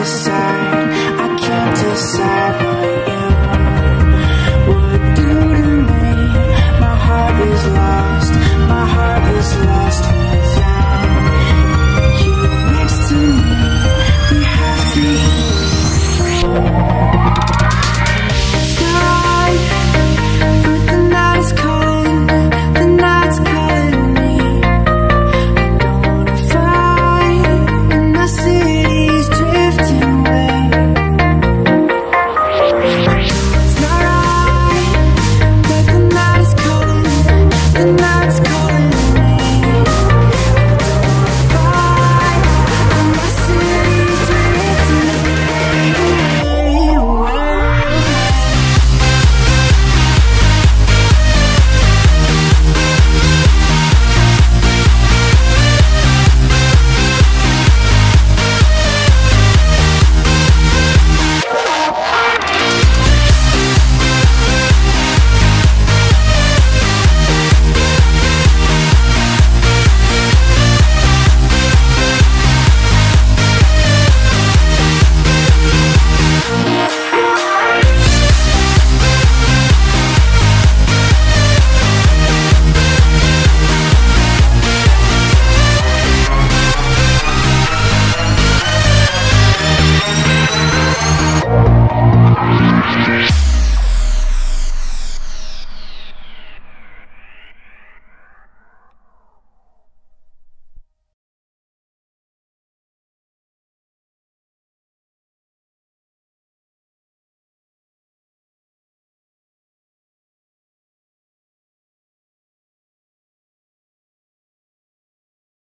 this side.